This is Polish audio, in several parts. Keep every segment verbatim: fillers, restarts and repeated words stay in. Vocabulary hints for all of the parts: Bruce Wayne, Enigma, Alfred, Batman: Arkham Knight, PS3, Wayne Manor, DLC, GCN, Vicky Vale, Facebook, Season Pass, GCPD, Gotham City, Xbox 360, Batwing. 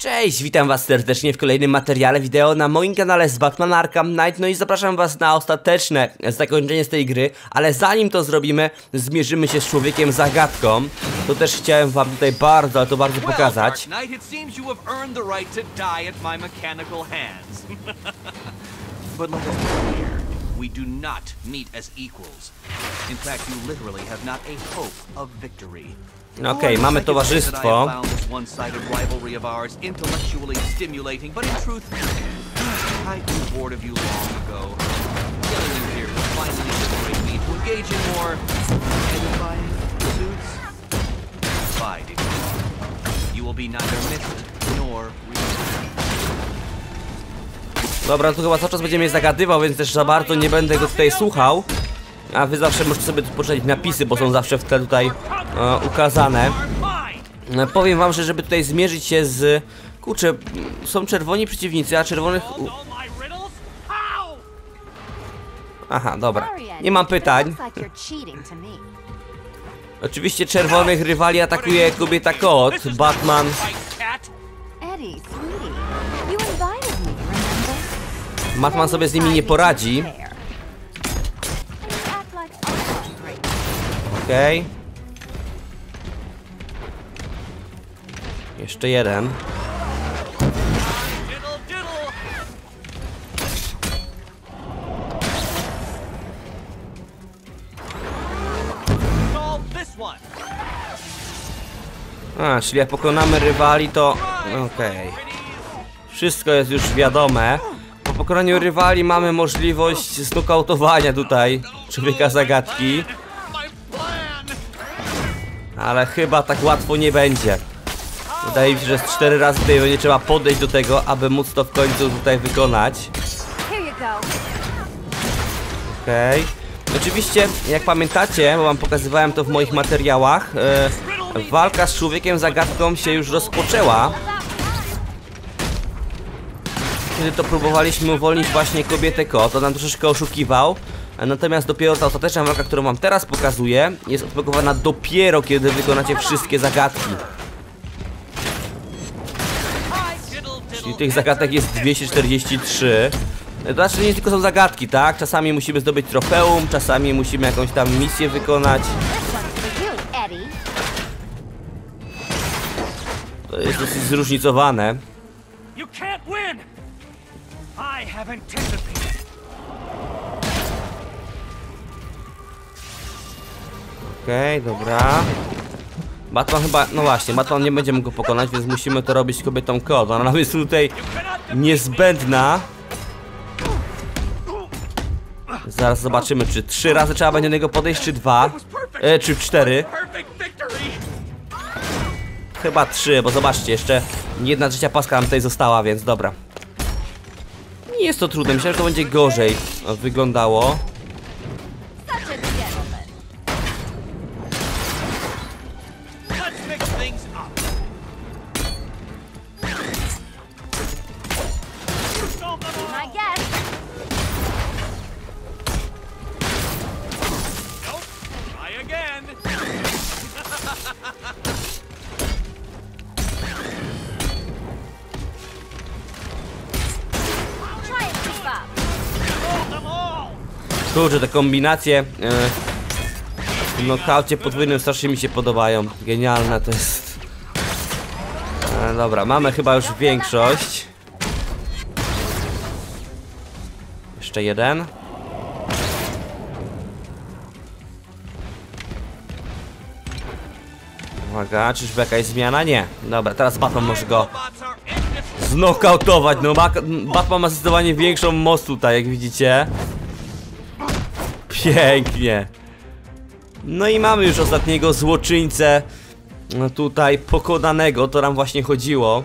Cześć, witam was serdecznie w kolejnym materiale wideo na moim kanale z Batman Arkham Knight. No i zapraszam was na ostateczne zakończenie z tej gry, ale zanim to zrobimy, zmierzymy się z człowiekiem zagadką. To też chciałem wam tutaj bardzo, ale to bardzo pokazać. Okej, okay, mamy towarzystwo. Dobra, tu chyba cały czas będzie mnie zagadywał, więc też za bardzo nie będę go tutaj słuchał. A wy zawsze możecie sobie poczytać napisy, bo są zawsze w tle tutaj e, ukazane. E, powiem wam, że żeby tutaj zmierzyć się z... Kurczę, są czerwoni przeciwnicy, a czerwonych... Aha, dobra. Nie mam pytań. Oczywiście czerwonych rywali atakuje kobieta kot, Batman. Batman sobie z nimi nie poradzi. Okej. Okay. Jeszcze jeden. A, czyli jak pokonamy rywali, to... Okej. Okay. Wszystko jest już wiadome. Po pokonaniu rywali mamy możliwość znokautowania tutaj człowieka zagadki. Ale chyba tak łatwo nie będzie. Wydaje mi się, że z cztery razy tutaj będzie trzeba podejść do tego, aby móc to w końcu tutaj wykonać. Okej. Okay. Oczywiście, jak pamiętacie, bo wam pokazywałem to w moich materiałach, yy, walka z człowiekiem zagadką się już rozpoczęła. Kiedy to próbowaliśmy uwolnić właśnie kobietę kot, to nam troszeczkę oszukiwał. Natomiast dopiero ta ostateczna walka, którą wam teraz pokazuję, jest odblokowana dopiero, kiedy wykonacie wszystkie zagadki. Czyli tych zagadek jest dwieście czterdzieści trzy. To znaczy nie tylko są zagadki, tak? Czasami musimy zdobyć trofeum, czasami musimy jakąś tam misję wykonać. To jest dosyć zróżnicowane. Okej, okay, dobra. Batman chyba, no właśnie, Batman nie będziemy go pokonać, więc musimy to robić kobietą kot. Ona jest tutaj niezbędna. Zaraz zobaczymy, czy trzy razy trzeba będzie do niego podejść, czy dwa, e, czy cztery. Chyba trzy, bo zobaczcie, jeszcze jedna trzecia paska nam tutaj została, więc dobra. Nie jest to trudne, myślałem, że to będzie gorzej wyglądało. Kurczę, te kombinacje w nokaucie podwójnym strasznie mi się podobają. Genialne to jest. E, dobra, mamy chyba już większość. Jeszcze jeden. Uwaga, czyżby jakaś zmiana? Nie. Dobra, teraz Batman może go znokautować. No, Batman ma zdecydowanie większą moc tutaj, jak widzicie. Pięknie. No i mamy już ostatniego złoczyńcę tutaj pokonanego, to nam właśnie chodziło.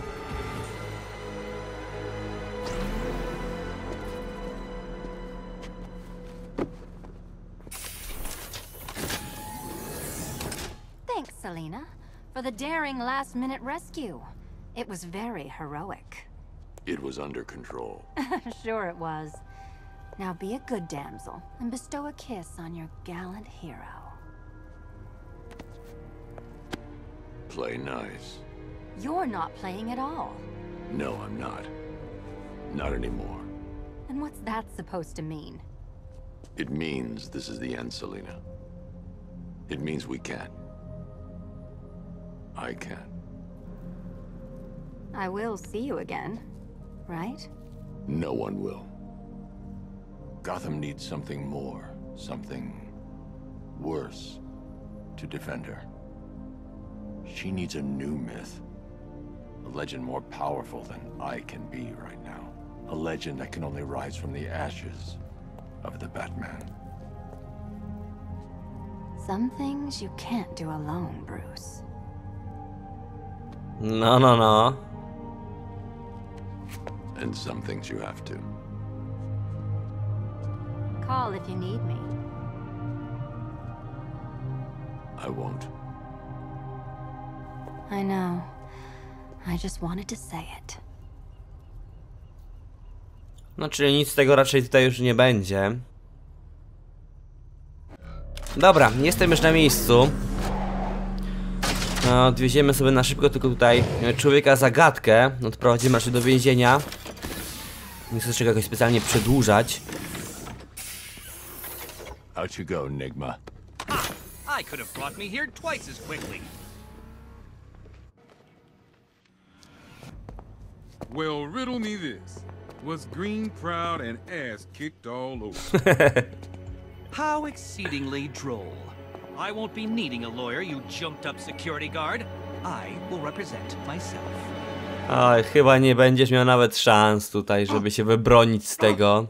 Thanks, Selina, for the daring last minute rescue. It was very heroic. It was under control. Sure it was. Now be a good damsel and bestow a kiss on your gallant hero. Play nice. You're not playing at all. No, I'm not. Not anymore. And what's that supposed to mean? It means this is the end, Selina. It means we can't. I can't. I will see you again, right? No one will. Gotham needs something more, something worse to defend her. She needs a new myth. A legend more powerful than I can be right now. A legend that can only rise from the ashes of the Batman. Some things you can't do alone, Bruce. No, no, no. And some things you have to. Call if you need me. I won't. I know. I just wanted to say it. No, czyli nic z tego raczej tutaj już nie będzie. Dobra, jestem już na miejscu. Odwieziemy sobie na szybko tylko tutaj człowieka zagadkę. Odprowadzimy raczej do więzienia. Nie chcę czego jakoś specjalnie przedłużać. Out you go, Enigma. I could have brought me here twice as quickly. Well, riddle me this. Was green proud and ass kicked all over? How exceedingly droll. I won't be needing a lawyer, you jumped up security guard. I will represent myself. Oj, chyba nie będziesz miał nawet szans tutaj, żeby się wybronić z tego.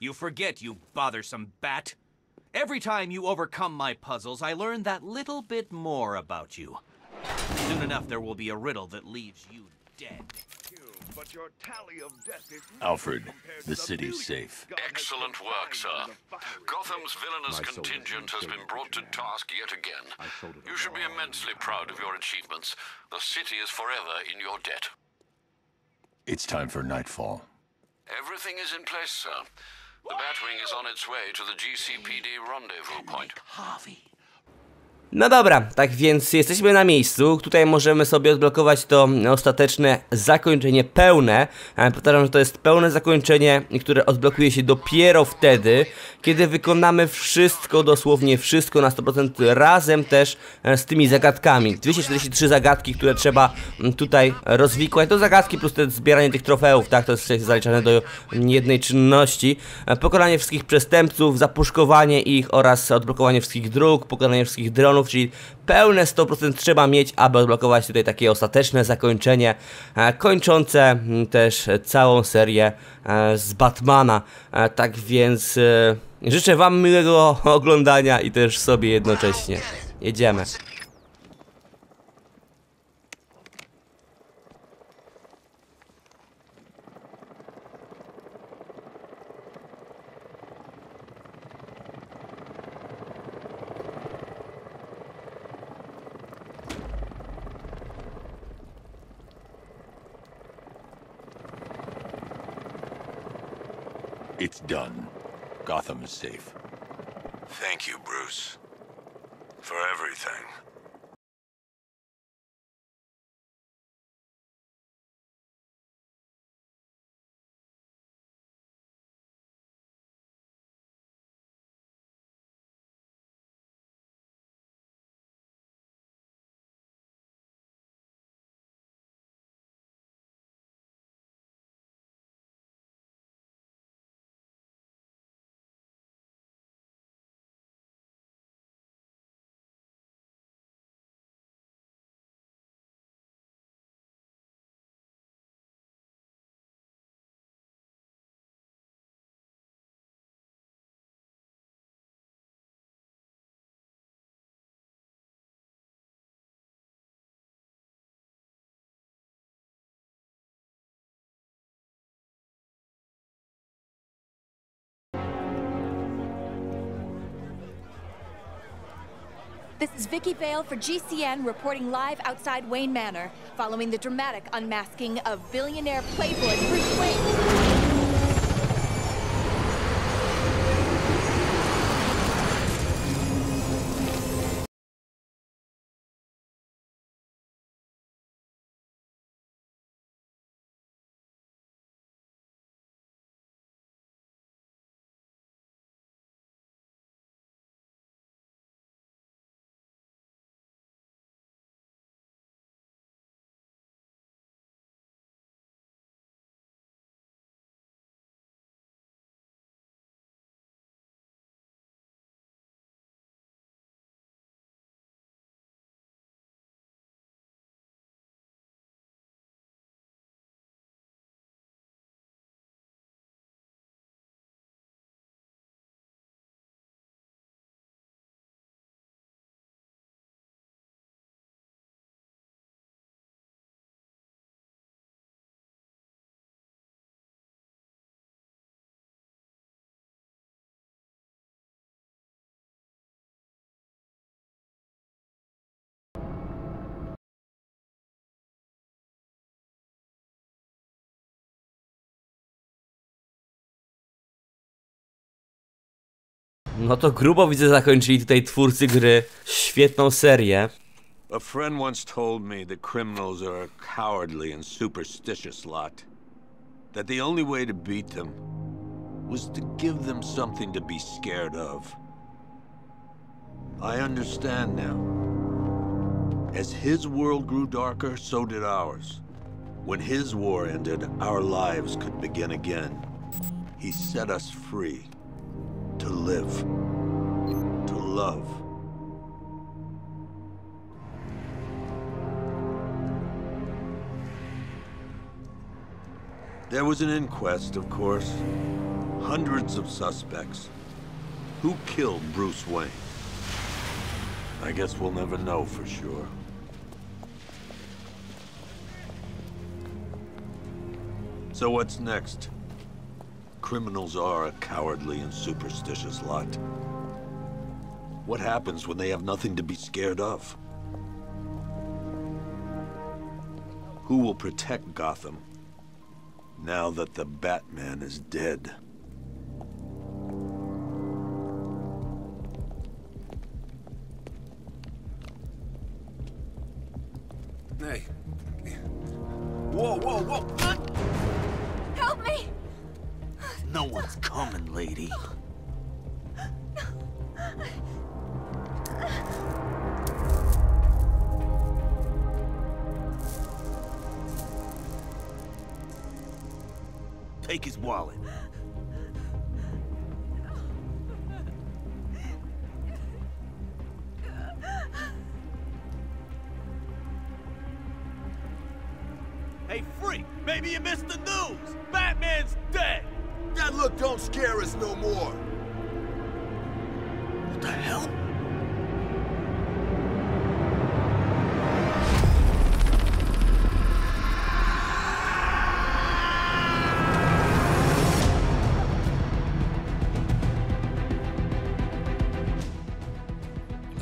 You forget, you bothersome bat. Every time you overcome my puzzles, I learn that little bit more about you. Soon enough, there will be a riddle that leaves you dead. But your tally of death is Alfred, the city's safe. Excellent work, sir. Gotham's villainous contingent has been brought to task yet again. You should be immensely proud of your achievements. The city is forever in your debt. It's time for nightfall. Everything is in place, sir. The Batwing is on its way to the G C P D rendezvous point. Harvey. No dobra, tak więc jesteśmy na miejscu. Tutaj możemy sobie odblokować to ostateczne zakończenie pełne. Powtarzam, że to jest pełne zakończenie, które odblokuje się dopiero wtedy, kiedy wykonamy wszystko, dosłownie wszystko na sto procent razem też z tymi zagadkami. dwieście czterdzieści trzy zagadki, które trzeba tutaj rozwikłać. To zagadki plus te zbieranie tych trofeów, tak? To jest zaliczane do jednej czynności. Pokonanie wszystkich przestępców, zapuszkowanie ich oraz odblokowanie wszystkich dróg, pokonanie wszystkich dronów. Czyli pełne sto procent trzeba mieć, aby odblokować tutaj takie ostateczne zakończenie, kończące też całą serię z Batmana. Tak więc życzę wam miłego oglądania i też sobie jednocześnie. Jedziemy. It's done. Gotham is safe. Thank you, Bruce, for everything. This is Vicky Vale for G C N reporting live outside Wayne Manor, following the dramatic unmasking of billionaire playboy Bruce Wayne. No to grubo widzę, zakończyli tutaj twórcy gry świetną serię. A friend once told me that criminals are a cowardly and superstitious lot. That the only way to beat them was to give them something to be scared of. I understand now. As his world grew darker, so did ours. When his war ended, our lives could begin again. He set us free to live, to love. There was an inquest, of course. Hundreds of suspects. Who killed Bruce Wayne? I guess we'll never know for sure. So what's next? Criminals are a cowardly and superstitious lot. What happens when they have nothing to be scared of? Who will protect Gotham? Now that the Batman is dead. Hey. Whoa, whoa, whoa! Help me! No one's coming, lady. Take his wallet. Hey, freak! Maybe you missed the news! Batman's dead! That look don't scare us no more! What the hell?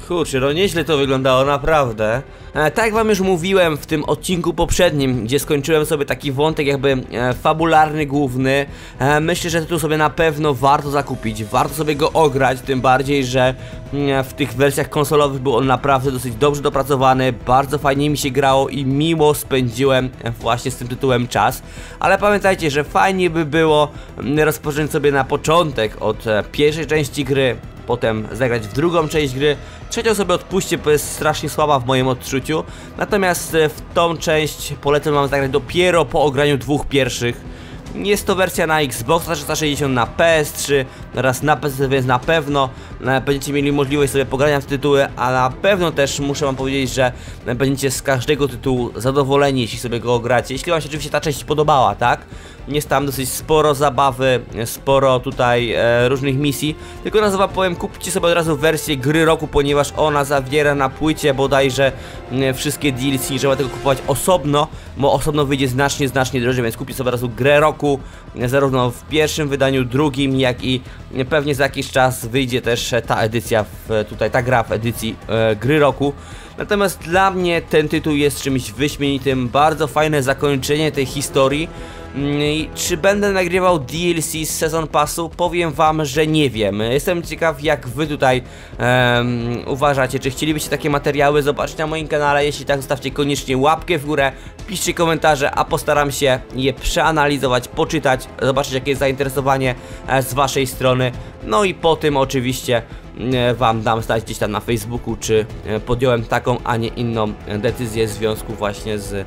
Kurczę, no nieźle to wyglądało, naprawdę. E, tak wam już mówiłem w tym odcinku poprzednim, gdzie skończyłem sobie taki wątek jakby e, fabularny, główny. E, myślę, że tytuł sobie na pewno warto zakupić, warto sobie go ograć, tym bardziej, że e, w tych wersjach konsolowych był on naprawdę dosyć dobrze dopracowany, bardzo fajnie mi się grało i miło spędziłem właśnie z tym tytułem czas. Ale pamiętajcie, że fajnie by było rozpocząć sobie na początek od e, pierwszej części gry, potem zagrać w drugą część gry, trzecią sobie odpuśćcie, bo jest strasznie słaba w moim odczuciu, natomiast w tą część polecam wam zagrać dopiero po ograniu dwóch pierwszych. Jest to wersja na Xbox trzysta sześćdziesiąt, na P S trzy oraz na P C, więc na pewno będziecie mieli możliwość sobie pogrania w tytuły, a na pewno też muszę wam powiedzieć, że będziecie z każdego tytułu zadowoleni, jeśli sobie go ogracie. Jeśli wam się oczywiście ta część podobała, tak? Jest tam dosyć sporo zabawy, sporo tutaj e, różnych misji. Tylko na zabaw powiem, kupcie sobie od razu wersję gry roku, ponieważ ona zawiera na płycie bodajże e, wszystkie D L C. Nie trzeba tego kupować osobno, bo osobno wyjdzie znacznie, znacznie drożej, więc kupcie sobie od razu grę roku, zarówno w pierwszym wydaniu, drugim, jak i pewnie za jakiś czas wyjdzie też ta edycja, w, tutaj ta gra w edycji e, gry roku. Natomiast dla mnie ten tytuł jest czymś wyśmienitym, bardzo fajne zakończenie tej historii. Czy będę nagrywał D L C z Season Passu? Powiem wam, że nie wiem. Jestem ciekaw, jak wy tutaj um, uważacie, czy chcielibyście takie materiały zobaczyć na moim kanale. Jeśli tak, zostawcie koniecznie łapkę w górę, piszcie komentarze, a postaram się je przeanalizować, poczytać, zobaczyć, jakie jest zainteresowanie z waszej strony. No i po tym oczywiście wam dam znać gdzieś tam na Facebooku, czy podjąłem taką, a nie inną decyzję w związku właśnie z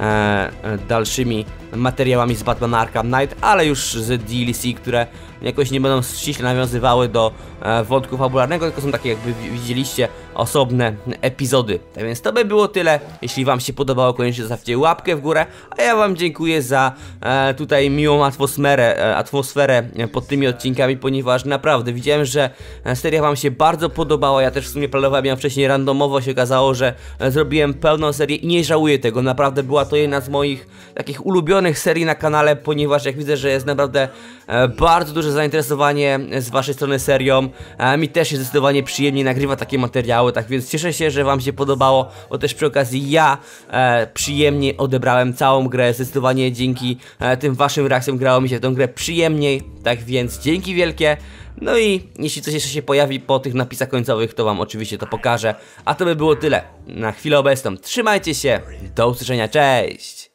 E, dalszymi materiałami z Batman Arkham Knight, ale już z D L C, które jakoś nie będą ściśle nawiązywały do e, wątku fabularnego, tylko są takie, jakby widzieliście, osobne epizody. Tak więc to by było tyle. Jeśli wam się podobało, koniecznie zostawcie łapkę w górę, a ja wam dziękuję za e, tutaj miłą atmosferę, e, atmosferę pod tymi odcinkami, ponieważ naprawdę widziałem, że seria wam się bardzo podobała. Ja też w sumie planowałem ją wcześniej randomowo, się okazało, że zrobiłem pełną serię i nie żałuję tego. Naprawdę była to jedna z moich takich ulubionych serii na kanale, ponieważ jak widzę, że jest naprawdę e, bardzo duże zainteresowanie z waszej strony serią. E, mi też jest zdecydowanie przyjemnie nagrywa takie materiały, tak więc cieszę się, że wam się podobało, bo też przy okazji ja e, przyjemnie odebrałem całą grę, zdecydowanie dzięki e, tym waszym reakcjom grało mi się w tą grę przyjemniej, tak więc dzięki wielkie, No i jeśli coś jeszcze się pojawi po tych napisach końcowych, to wam oczywiście to pokażę. A to by było tyle na chwilę obecną. Trzymajcie się, do usłyszenia, cześć!